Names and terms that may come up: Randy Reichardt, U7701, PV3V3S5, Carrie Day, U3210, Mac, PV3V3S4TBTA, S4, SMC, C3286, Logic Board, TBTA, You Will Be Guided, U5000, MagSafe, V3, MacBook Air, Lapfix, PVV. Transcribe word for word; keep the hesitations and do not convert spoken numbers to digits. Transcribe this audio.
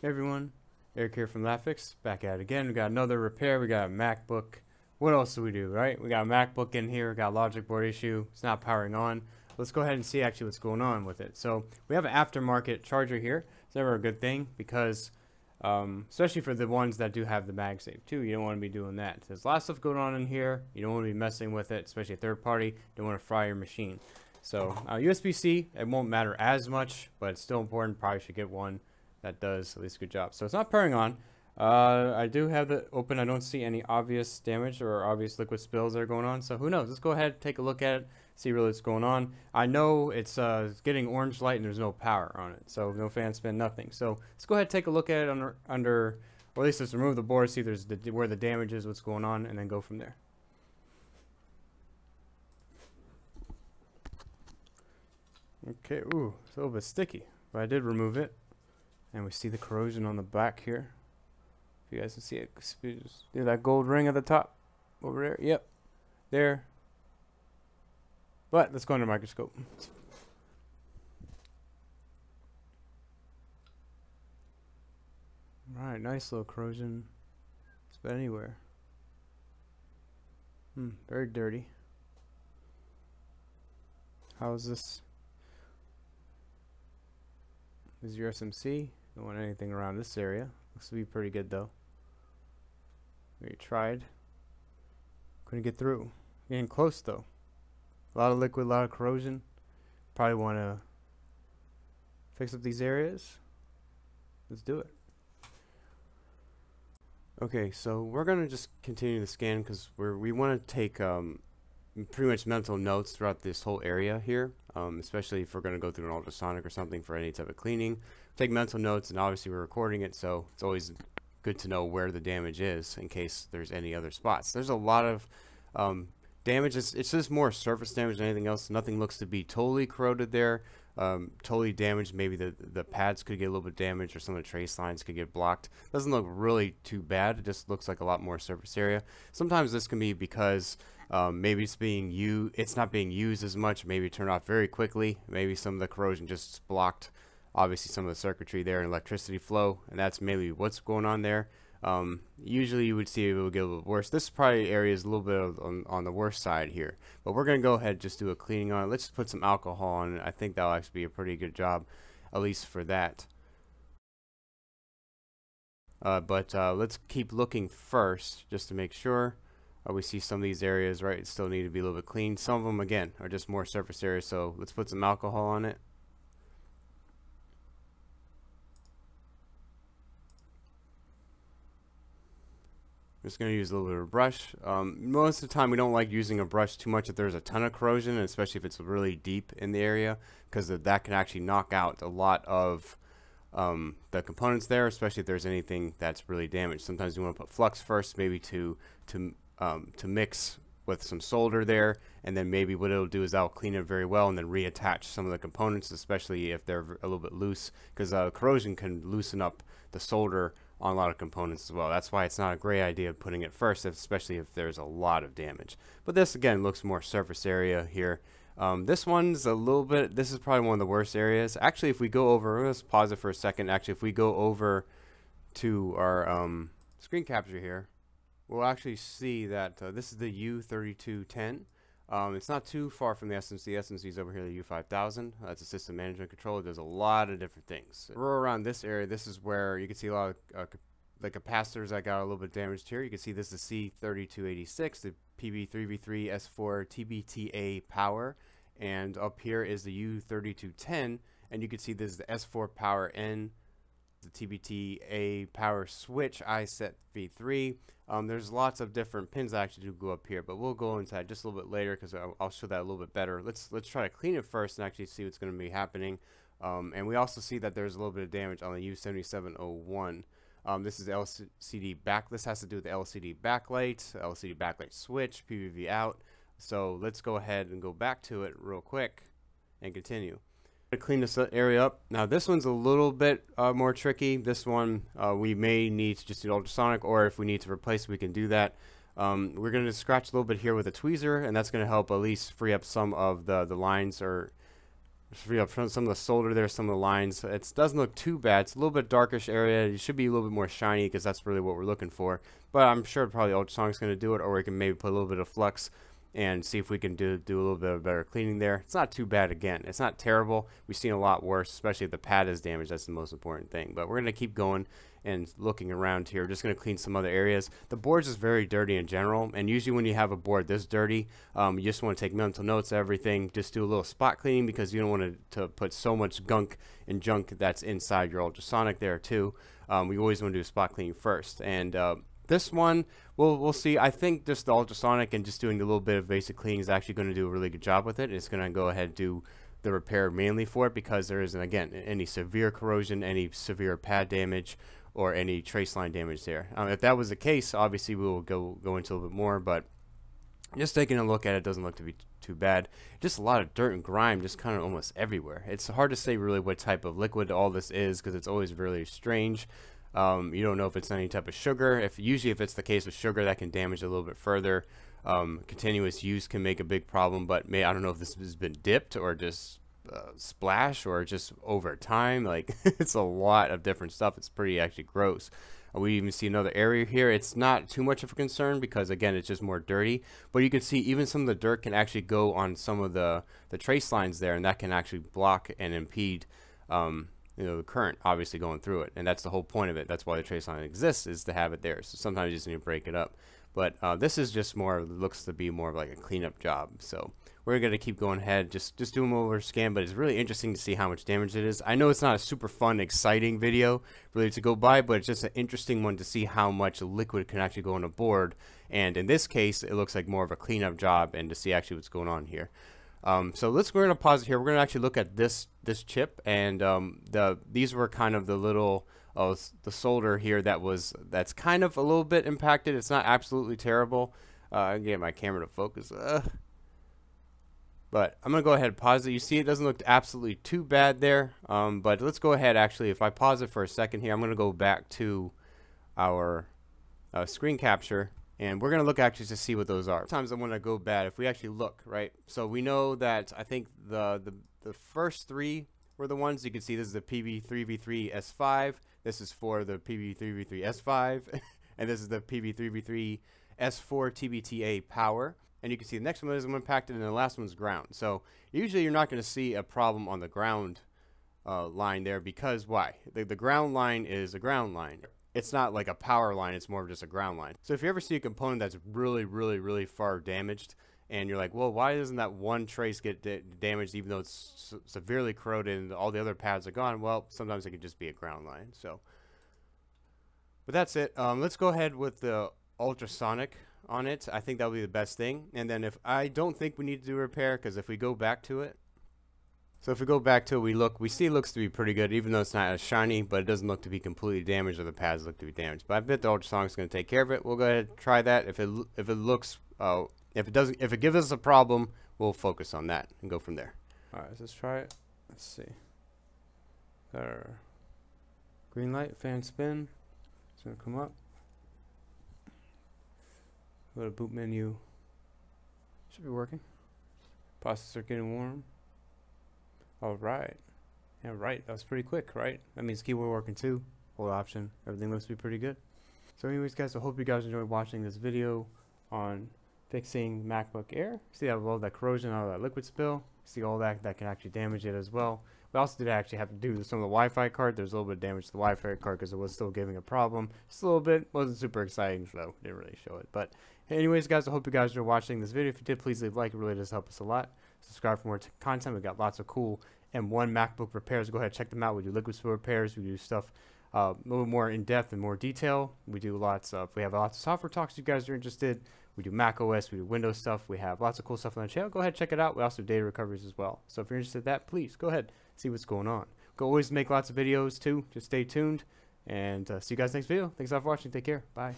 Hey everyone, Eric here from Lapfix, back at it again. We got another repair. We got a MacBook. What else do we do, right? We got a MacBook in here. We got a Logic Board issue. It's not powering on. Let's go ahead and see actually what's going on with it. So we have an aftermarket charger here. It's never a good thing because, um, especially for the ones that do have the MagSafe too, you don't want to be doing that. There's a lot of stuff going on in here. You don't want to be messing with it, especially a third party. You don't want to fry your machine. So uh, U S B C, it won't matter as much, but it's still important. Probably should get one that does at least a good job. So it's not powering on. Uh, I do have it open. I don't see any obvious damage or obvious liquid spills that are going on. So who knows? Let's go ahead and take a look at it, see really what's going on. I know it's uh, getting orange light and there's no power on it. So no fan spin, nothing. So let's go ahead and take a look at it under, under or at least let's remove the board, see there's the, where the damage is, what's going on, and then go from there. Okay, ooh, it's a little bit sticky, but I did remove it. And we see the corrosion on the back here. If you guys can see it, see that gold ring at the top over there. Yep, there. But let's go under the microscope. All right, nice little corrosion. It's about anywhere. Hmm, very dirty. How is this? This is your S M C. Don't want anything around this area. Looks to be pretty good though. We tried. Couldn't get through. Getting close though. A lot of liquid, a lot of corrosion. Probably want to fix up these areas. Let's do it. Okay, so we're going to just continue the scan because we're we want to take um, pretty much mental notes throughout this whole area here, um, especially if we're going to go through an ultrasonic or something for any type of cleaning. Take mental notes, and obviously we're recording it, so it's always good to know where the damage is in case there's any other spots. There's a lot of um, damage. It's, it's just more surface damage than anything else. Nothing looks to be totally corroded there, um, totally damaged. Maybe the, the pads could get a little bit damaged or some of the trace lines could get blocked. Doesn't look really too bad. It just looks like a lot more surface area. Sometimes this can be because Um, maybe it's being u it's not being used as much. Maybe it turned off very quickly. Maybe some of the corrosion just blocked, obviously, some of the circuitry there and electricity flow, and that's maybe what's going on there. Um, usually, you would see it would get a little worse. This probably area is a little bit of, on, on the worst side here, but we're gonna go ahead and just do a cleaning on it. Let's just put some alcohol on it. I think that'll actually be a pretty good job, at least for that. Uh, but uh, let's keep looking first, just to make sure. Uh, we see some of these areas, right, still need to be a little bit clean. Some of them, again, are just more surface areas, so let's put some alcohol on it. I'm just going to use a little bit of a brush. Um, most of the time, we don't like using a brush too much if there's a ton of corrosion, and especially if it's really deep in the area, because that can actually knock out a lot of um the components there, especially if there's anything that's really damaged. Sometimes you want to put flux first, maybe to to um to mix with some solder there, and then maybe what it'll do is I'll clean it very well and then reattach some of the components, especially if they're a little bit loose, because uh, corrosion can loosen up the solder on a lot of components as well. That's why it's not a great idea of putting it first, especially if there's a lot of damage. But this again looks more surface area here. Um, this one's a little bit, this is probably one of the worst areas. Actually, if we go over, let's pause it for a second. Actually, if we go over to our um, screen capture here, we'll actually see that uh, this is the U thirty-two ten. Um, it's not too far from the S M C. S M C's over here, the U five thousand. That's a system management controller. Does a lot of different things. We're around this area. This is where you can see a lot of uh, the capacitors that got a little bit damaged here. You can see this is C thirty-two eighty-six, the P V three V three S four T B T A power, and up here is the U thirty-two ten, and you can see this is the S four power N, the T B T A power switch I set V three. Um, there's lots of different pins that actually do go up here, but we'll go into that just a little bit later because I'll, I'll show that a little bit better. Let's let's try to clean it first and actually see what's going to be happening. Um, and we also see that there's a little bit of damage on the U seventy-seven oh one. Um, this is L C D back. This has to do with the L C D backlight, L C D backlight switch, P V V out. So let's go ahead and go back to it real quick and continue. I'm gonna clean this area up. Now this one's a little bit uh, more tricky. This one uh, we may need to just do ultrasonic, or if we need to replace, we can do that. Um, we're gonna scratch a little bit here with a tweezer, and that's gonna help at least free up some of the the lines or free up front, some of the solder there, some of the lines. It doesn't look too bad. It's a little bit darkish area. It should be a little bit more shiny because that's really what we're looking for. But I'm sure probably ultrasonic's going to do it, or we can maybe put a little bit of flux and see if we can do do a little bit of better cleaning there. It's not too bad. Again, it's not terrible. We've seen a lot worse, especially if the pad is damaged. That's the most important thing. But we're going to keep going and looking around here. Just going to clean some other areas. The board's just very dirty in general, and usually when you have a board this dirty, um, you just want to take mental notes of everything. Just do a little spot cleaning because you don't want to, to put so much gunk and junk that's inside your ultrasonic there too. Um, we always want to do spot cleaning first. And uh, this one, we'll, we'll see. I think just the ultrasonic and just doing a little bit of basic cleaning is actually going to do a really good job with it. It's going to go ahead and do the repair mainly for it because there isn't, again, any severe corrosion, any severe pad damage, or any trace line damage there. Um, if that was the case, obviously we will go go into a little bit more, but just taking a look at it, doesn't look to be too bad. Just a lot of dirt and grime just kind of almost everywhere. It's hard to say really what type of liquid all this is because it's always really strange. Um, you don't know if it's any type of sugar. If usually if it's the case with sugar, that can damage a little bit further. Um, continuous use can make a big problem, but may, I don't know if this has been dipped or just Uh, splash or just over time. Like it's a lot of different stuff. It's pretty actually gross. Uh, we even see another area here. It's not too much of a concern because again it's just more dirty, but you can see even some of the dirt can actually go on some of the the trace lines there, and that can actually block and impede um, you know, the current obviously going through it, and that's the whole point of it. That's why the trace line exists, is to have it there. So sometimes you just need to break it up. But uh, this is just more, looks to be more of like a cleanup job. So we're going to keep going ahead, just just do them over scan, but it's really interesting to see how much damage it is. I know it's not a super fun, exciting video really to go by, but it's just an interesting one to see how much liquid can actually go on a board. And in this case, it looks like more of a cleanup job and to see actually what's going on here. Um, so let's, we're going to pause it here. We're going to actually look at this this chip, and um, the these were kind of the little... Oh, the solder here that was that's kind of a little bit impacted. It's not absolutely terrible. Uh, I can get my camera to focus, uh, but I'm gonna go ahead and pause it. You see, it doesn't look absolutely too bad there. Um, but let's go ahead. Actually, if I pause it for a second here, I'm gonna go back to our uh, screen capture, and we're gonna look actually to see what those are. Sometimes I'm gonna go bad if we actually look right. So we know that I think the the the first three were the ones you can see. This is the P V three V three S five. This is for the P V three V three S five, and this is the P V three V three S four T B T A power. And you can see the next one is impacted, and the last one's ground. So usually you're not going to see a problem on the ground uh, line there because why? The, the ground line is a ground line. It's not like a power line. It's more of just a ground line. So if you ever see a component that's really, really, really far damaged, and you're like, well, why doesn't that one trace get da damaged even though it's severely corroded and all the other pads are gone? Well, sometimes it could just be a ground line. So, but that's it. Um, let's go ahead with the ultrasonic on it. I think that'll be the best thing. And then if I don't think we need to do repair, because if we go back to it, so if we go back to it, we look, we see it looks to be pretty good, even though it's not as shiny, but it doesn't look to be completely damaged, or the pads look to be damaged. But I bet the ultrasonic's going to take care of it. We'll go ahead and try that. If it if it looks. Uh, If it doesn't, if it gives us a problem, we'll focus on that and go from there. All right, let's try it. Let's see. There. Green light, fan spin. It's gonna come up. Go to boot menu. Should be working. Processor getting warm. All right. Yeah, right. That was pretty quick, right? That means keyboard working too. Hold option. Everything looks to be pretty good. So, anyways, guys, I hope you guys enjoyed watching this video on fixing MacBook Air. See that, all that corrosion, all that liquid spill. See all that that can actually damage it as well. We also did actually have to do some of the Wi-Fi card. There's a little bit of damage to the Wi-Fi card because it was still giving a problem. Just a little bit. Wasn't super exciting, so didn't really show it. But anyways, guys, I hope you guys are watching this video. If you did, please leave a like. It really does help us a lot. Subscribe for more content. We've got lots of cool M one MacBook repairs. Go ahead and check them out. We do liquid spill repairs. We do stuff uh, a little more in depth and more detail. We do lots of, we have lots of software talks if you guys are interested. We do Mac O S, we do Windows stuff, we have lots of cool stuff on the channel. Go ahead, check it out. We also do data recoveries as well. So if you're interested in that, please go ahead, see what's going on. Go always make lots of videos too. Just stay tuned, and uh, see you guys next video. Thanks a lot for watching. Take care. Bye.